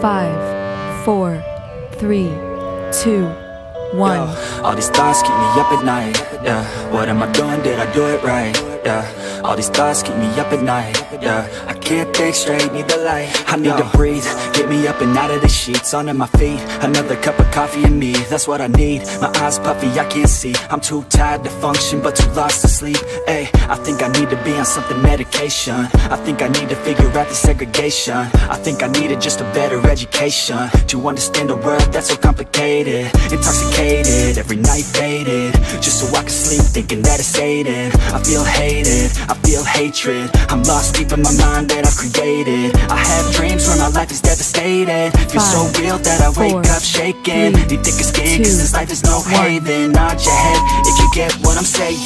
5, 4, 3, 2, 1. Yo, all these thoughts keep me up at night. Yeah, what am I doing? Did I do it right? Yeah, all these thoughts keep me up at night. Yeah, I can't think straight, need the light. I need to breathe, get me up and out of the sheets. Onto my feet, another cup of coffee and me. That's what I need, my eyes puffy, I can't see. I'm too tired to function, but too lost to sleep. Ay, I think I need to be on something medication. I think I need to figure out the segregation. I think I needed just a better education to understand a world that's so complicated. Intoxicated, every night faded, just so I can sleep thinking that it's sated. I feel hated, I feel hatred, I'm lost deep in my mind that I've created. I have dreams where my life is devastated. Feel so real that I wake up shaking. Need thicker skin, cause this life is no haven. Nod your head if you get what I'm saying.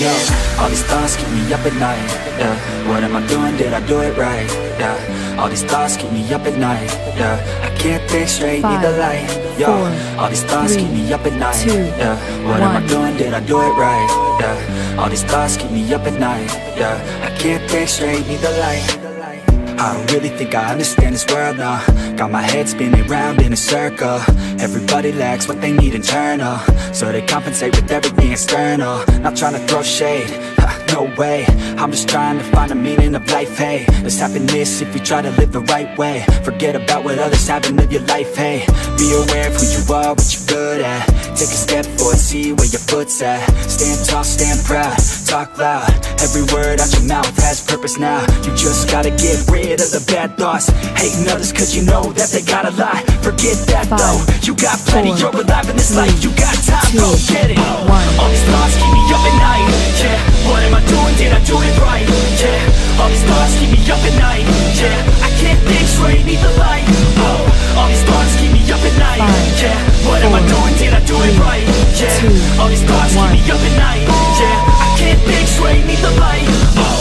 All these thoughts keep me up at night. Yeah, what am I doing? Did I do it right? Yeah, all these thoughts keep me up at night. Yeah, I can't think straight, need the light. Yeah, all these thoughts keep me up at night. Yeah, what am I doing? Did I do it right? Yeah, all these thoughts keep me up at night. Yeah, I can't think straight, need the light. I don't really think I understand this world now. Got my head spinning round in a circle. Everybody lacks what they need internal, so they compensate with everything external. Not trying to throw shade, no way. I'm just trying to find a meaning of life, hey. There's happiness if you try to live the right way. Forget about what others have and live your life, hey. Be aware of who you are, what you're good at. Take a step forward, see where your foot's at. Stand tall, stand proud, talk loud. Every word out your mouth has purpose now. You just gotta get rid of the bad thoughts, hating others cause you know that they gotta lie. Forget that though, you got plenty, you're alive in this life. You got time, go get it. All these thoughts keep me up at night. Yeah, what am I doing? Did I do it right? Yeah, all these thoughts keep me up at night. Yeah, I can't think straight, need the light. Oh, all these thoughts keep me up at night. Yeah, what am I doing? Did I do it right? Yeah, all these thoughts keep me up at night. Yeah, I can't think straight, need the light. Oh.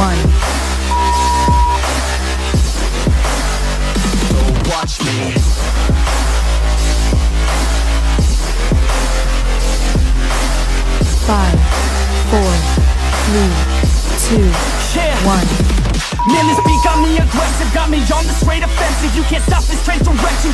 1. So watch me. Man, this beat got me aggressive, got me on the straight offensive. You can't stop this trend direction,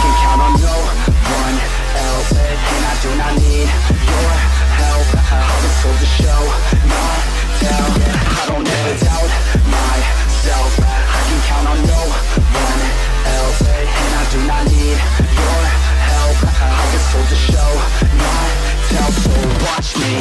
can count on no one else, and I do not need your help. I was told to show, not tell. I don't ever doubt myself. I can count on no one else, and I do not need your help. I was told to show, not tell, so watch me.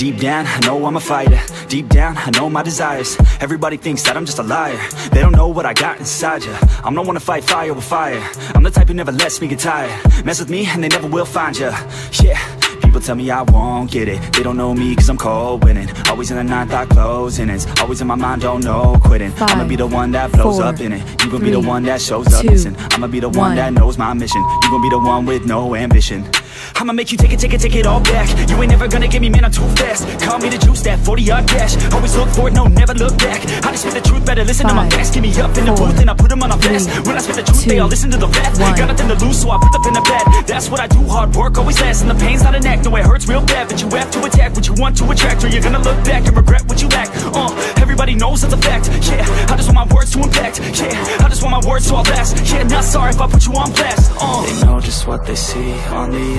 Deep down, I know I'm a fighter. Deep down, I know my desires. Everybody thinks that I'm just a liar. They don't know what I got inside ya. I'm the one to fight fire with fire. I'm the type who never lets me get tired. Mess with me and they never will find ya. Yeah, people tell me I won't get it. They don't know me cause I'm cold winning. Always in the ninth, I closing. It's always in my mind, don't know quitting. I'ma be the one that blows up in it. You gon' be the one that shows up missing. I'ma be the one that knows my mission. You gon' be the one with no ambition. I'ma make you take it all back. You ain't never gonna get me, man, I'm too fast. Call me the juice, that 40-yard dash. Always look forward, no, never look back. I just spit the truth, better listen to my facts. Give me up in the booth and I put them on a vest. When I spit the truth, they all listen to the rap. Got nothing to lose, so I put up in the bed. That's what I do, hard work always lasts. And the pain's not an act, no, it hurts real bad. But you have to attack what you want to attract, or you're gonna look back and regret what you lack. Everybody knows that's a fact, yeah. I just want my words to impact, yeah. I just want my words to all last, yeah. Not sorry if I put you on blast, They know just what they see on the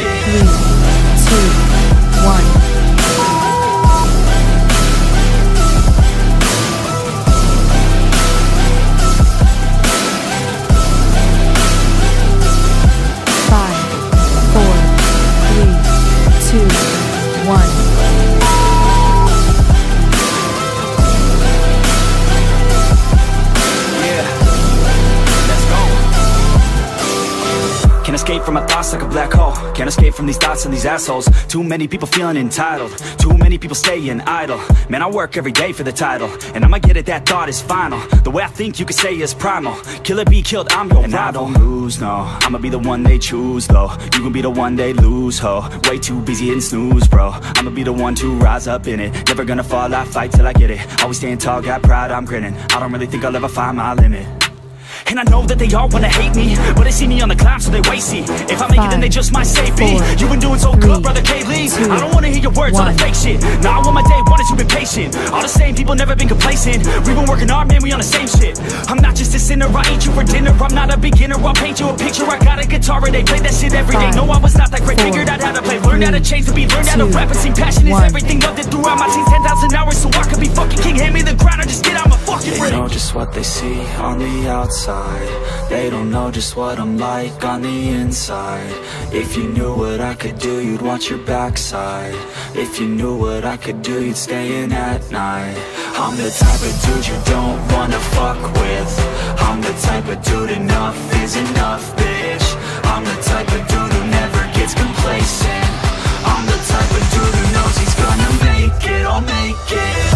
it. 3, 2, 1. Escape from my thoughts like a black hole. Can't escape from these thoughts and these assholes. Too many people feeling entitled. Too many people staying idle. Man, I work every day for the title, and I'ma get it, that thought is final. The way I think you could say is primal. Kill it, be killed, I'm your rival. I don't lose, no, I'ma be the one they choose, though. You can be the one they lose, ho. Way too busy and snooze, bro. I'ma be the one to rise up in it. Never gonna fall, I fight till I get it. Always stand tall, got pride, I'm grinning. I don't really think I'll ever find my limit. And I know that they all wanna hate me, but they see me on the climb, so they wasty. If I make it, then they just might save me. You've been doing so good, brother K-Lee. I don't wanna hear your words on the fake shit. Nah, I want my day one is you've been patient. All the same people, never been complacent. We've been working hard, man, we on the same shit. I'm not just a sinner, I eat you for dinner. I'm not a beginner, I'll paint you a picture. I got a guitar and they play that shit every day. No, I was not that great, figured out how to play. Learned how to change to be, learned how to rap and sing. Passion is everything, loved it throughout my teens. 10,000 hours so I could be fucking king. Hand me the ground, I just get out my fucking ring. They know just what they see on the outside. They don't know just what I'm like on the inside. If you knew what I could do, you'd watch your backside. If you knew what I could do, you'd stay in at night. I'm the type of dude you don't wanna fuck with. I'm the type of dude enough is enough, bitch. I'm the type of dude who never gets complacent. I'm the type of dude who knows he's gonna make it, I'll make it.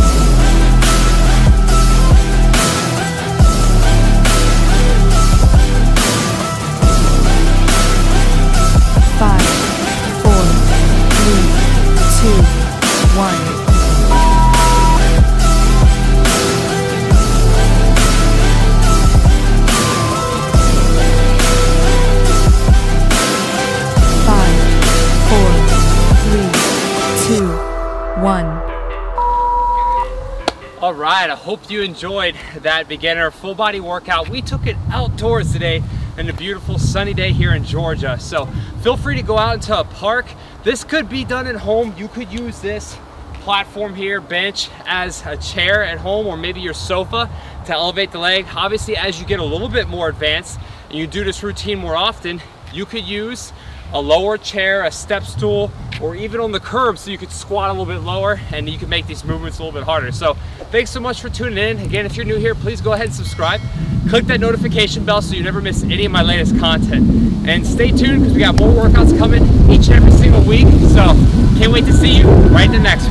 One. 1. All right, I hope you enjoyed that beginner full body workout. We took it outdoors today and a beautiful sunny day here in Georgia. So feel free to go out into a park. This could be done at home. You could use this platform here, bench, as a chair at home, or maybe your sofa to elevate the leg. Obviously, as you get a little bit more advanced and you do this routine more often, you could use a lower chair, a step stool, or even on the curb, so you could squat a little bit lower and you can make these movements a little bit harder. So thanks so much for tuning in. Again, if you're new here, please go ahead and subscribe. Click that notification bell so you never miss any of my latest content. And stay tuned because we got more workouts coming each and every single week. So can't wait to see you right in the next one.